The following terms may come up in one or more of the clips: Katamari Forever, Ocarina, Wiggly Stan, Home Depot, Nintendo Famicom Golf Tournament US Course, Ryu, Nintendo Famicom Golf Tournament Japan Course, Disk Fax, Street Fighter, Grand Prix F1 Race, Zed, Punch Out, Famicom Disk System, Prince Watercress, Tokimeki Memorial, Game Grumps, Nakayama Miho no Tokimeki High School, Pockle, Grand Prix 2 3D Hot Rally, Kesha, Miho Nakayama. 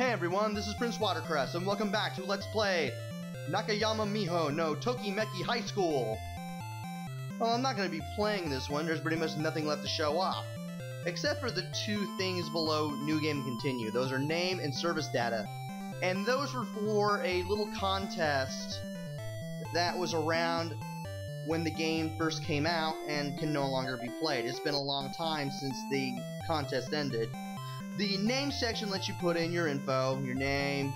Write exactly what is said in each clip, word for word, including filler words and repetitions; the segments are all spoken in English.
Hey everyone, this is Prince Watercress, and welcome back to Let's Play Nakayama Miho no Tokimeki High School! Well, I'm not going to be playing this one, there's pretty much nothing left to show off. Except for the two things below New Game Continue. Those are name and service data. And those were for a little contest that was around when the game first came out and can no longer be played. It's been a long time since the contest ended. The name section lets you put in your info, your name,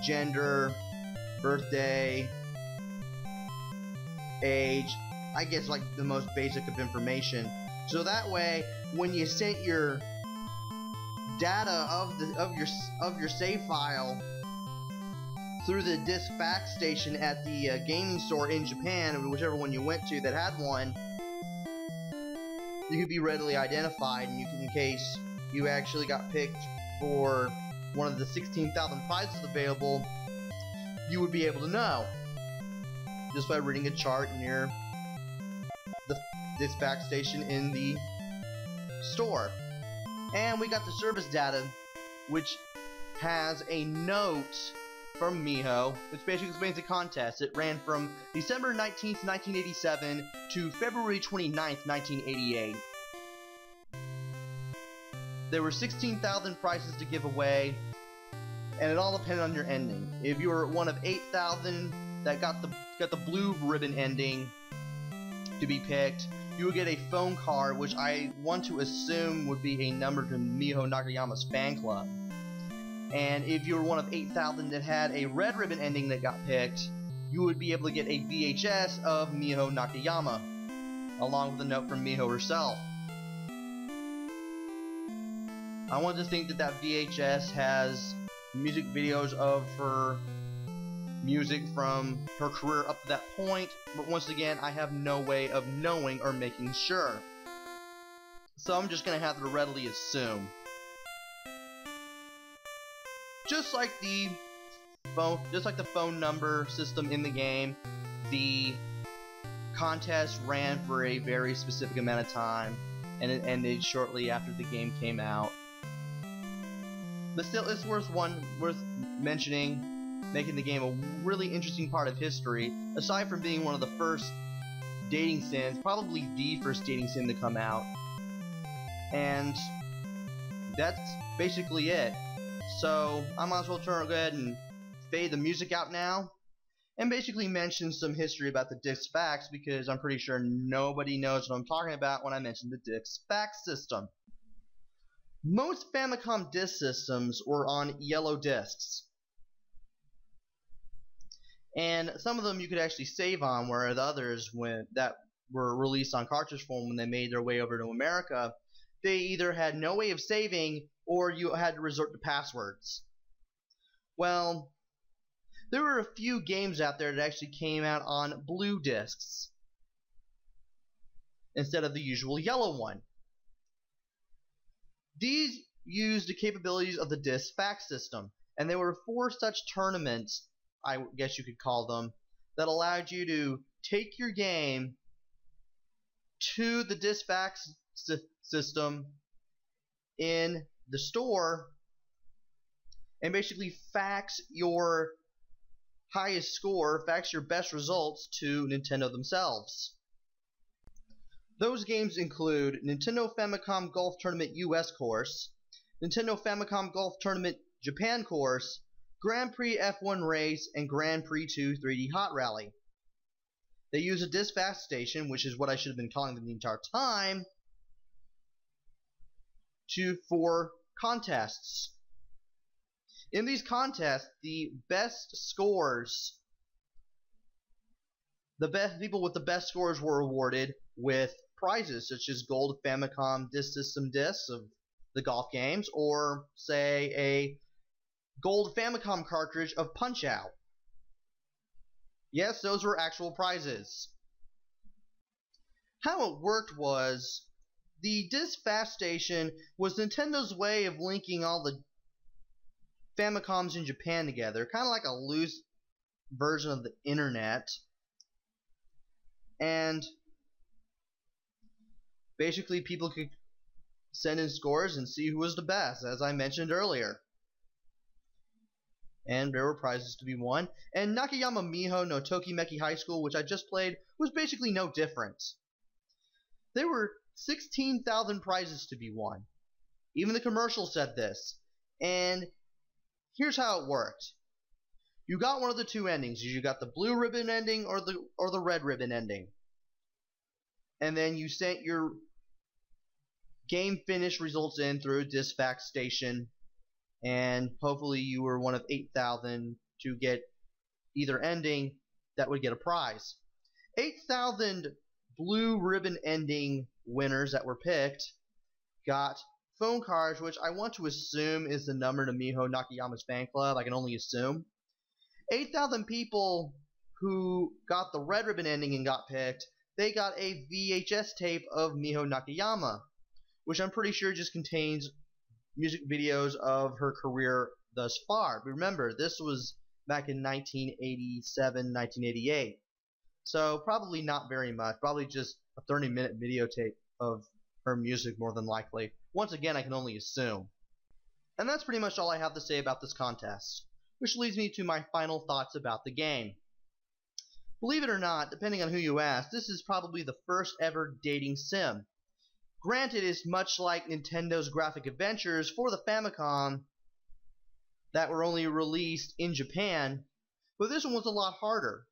gender, birthday, age, I guess like the most basic of information. So that way, when you sent your data of the of your of your save file through the Disk Fax station at the uh, gaming store in Japan, whichever one you went to that had one, you could be readily identified, and you can, in case you actually got picked for one of the sixteen thousand prizes available, you would be able to know just by reading a chart near the Disk Fax station in the store. And we got the service data, which has a note from Miho, which basically explains the contest. It ran from December nineteenth, nineteen eighty-seven to February twenty-ninth, nineteen eighty-eight. There were sixteen thousand prizes to give away, and it all depended on your ending. If you were one of eight thousand that got the got the blue ribbon ending to be picked, you would get a phone card, which I want to assume would be a number to Miho Nakayama's fan club. And if you were one of eight thousand that had a red ribbon ending that got picked, you would be able to get a V H S of Miho Nakayama, along with a note from Miho herself. I want to think that that V H S has music videos of her music from her career up to that point, but once again, I have no way of knowing or making sure. So I'm just going to have to readily assume. Just like the phone, just like the phone number system in the game, the contest ran for a very specific amount of time, and it ended shortly after the game came out. But still, it's worth one worth mentioning, making the game a really interesting part of history. Aside from being one of the first dating sims, probably the first dating sim to come out. And that's basically it. So I might as well turn, go ahead and fade the music out now, and basically mention some history about the Disk Fax, because I'm pretty sure nobody knows what I'm talking about when I mention the Disk Fax system. Most Famicom disk systems were on yellow discs, and some of them you could actually save on, whereas others, when that were released on cartridge form when they made their way over to America, they either had no way of saving or you had to resort to passwords. Well, there were a few games out there that actually came out on blue discs instead of the usual yellow one. These used the capabilities of the Disk Fax system, and there were four such tournaments, I guess you could call them, that allowed you to take your game to the Disk Fax sy system in the store and basically fax your highest score, fax your best results to Nintendo themselves. Those games include Nintendo Famicom Golf Tournament U S Course, Nintendo Famicom Golf Tournament Japan Course, Grand Prix F one Race, and Grand Prix two three D Hot Rally. They use a Disk Fax station, which is what I should have been calling them the entire time, to for contests. In these contests, the best scores, the best people with the best scores were awarded with prizes such as gold Famicom Disk System discs of the golf games, or say a gold Famicom cartridge of Punch Out. Yes, those were actual prizes. How it worked was, the Disk Fax station was Nintendo's way of linking all the Famicoms in Japan together, kind of like a loose version of the internet. And basically people could send in scores and see who was the best, as I mentioned earlier. and there were prizes to be won. And Nakayama Miho no Tokimeki High School, which I just played, was basically no different. There were sixteen thousand prizes to be won. Even the commercial said this. And here's how it worked. You got one of the two endings. You got the blue ribbon ending or the or the red ribbon ending. And then you sent your game finish results in through a Disk Fax station, and hopefully you were one of eight thousand to get either ending that would get a prize. eight thousand blue ribbon ending winners that were picked got phone cards, which I want to assume is the number to Miho Nakayama's fan club. I can only assume. eight thousand people who got the red ribbon ending and got picked, they got a V H S tape of Miho Nakayama, which I'm pretty sure just contains music videos of her career thus far. But remember, this was back in nineteen eighty-seven, nineteen eighty-eight. So probably not very much, probably just a thirty minute videotape of her music more than likely. Once again, I can only assume. And that's pretty much all I have to say about this contest, which leads me to my final thoughts about the game. Believe it or not, depending on who you ask, this is probably the first ever dating sim. Granted, it's much like Nintendo's graphic adventures for the Famicom that were only released in Japan, but this one was a lot harder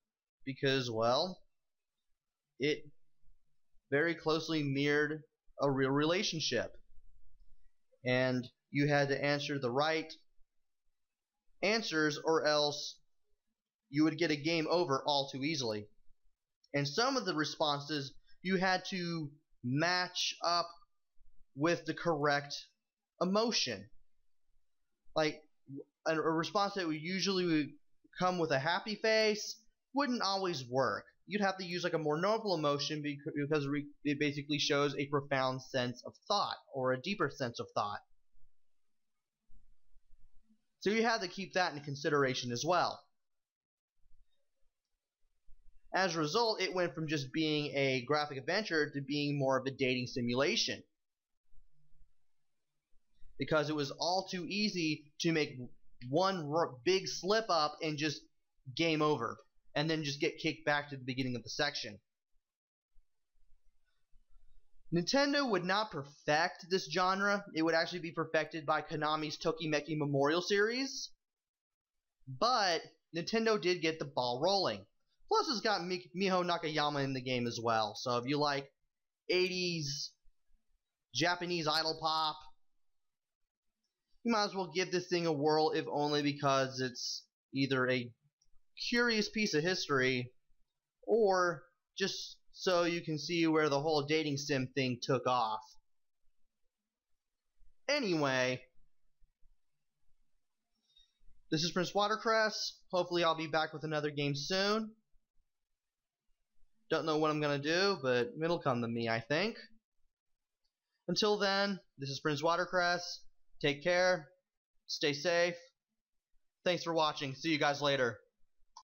because, well, it very closely mirrored a real relationship. And you had to answer the right answers or else you would get a game over all too easily. And some of the responses you had to match up with the correct emotion. Like a, a response that would usually would come with a happy face wouldn't always work. You'd have to use like a more noble emotion because it basically shows a profound sense of thought or a deeper sense of thought. So you have to keep that in consideration as well. As a result, it went from just being a graphic adventure to being more of a dating simulation, because it was all too easy to make one big slip up and just game over, and then just get kicked back to the beginning of the section. Nintendo would not perfect this genre. It would actually be perfected by Konami's Tokimeki Memorial series. But Nintendo did get the ball rolling. Plus it's got Miho Nakayama in the game as well. So if you like eighties Japanese idol pop, you might as well give this thing a whirl, if only because it's either a curious piece of history or just so you can see where the whole dating sim thing took off. Anyway, this is Prince Watercress. Hopefully I'll be back with another game soon. Don't know what I'm going to do, but it'll come to me, I think. Until then, this is Prince Watercress. Take care. Stay safe. Thanks for watching. See you guys later.